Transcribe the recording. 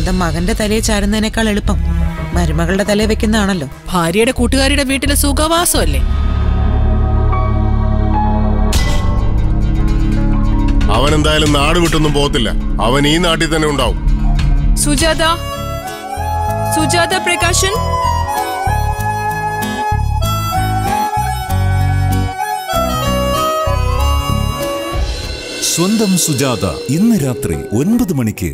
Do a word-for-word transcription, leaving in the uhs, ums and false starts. സ്വന്തം മകന്റെ തലയെ ചാരുന്നതിനേക്കാൾ എളുപ്പം മരുമകളുടെ തലയെ വെക്കുന്നതാണല്ലോ. ഭാര്യയുടെ കൂട്ടുകാരിയുടെ വീട്ടിലെ സുഖവാസമല്ലേ. അവൻ എന്തായാലും നാട് വിട്ടൊന്നും പോകത്തില്ല, അവൻ ഈ നാട്ടിൽ തന്നെ ഉണ്ടാവും. സുജാത, സുജാത പ്രകാശൻ, സ്വന്തം സുജാത ഇന്ന് രാത്രി ഒൻപത് മണിക്ക്.